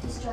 Destroy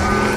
Ah!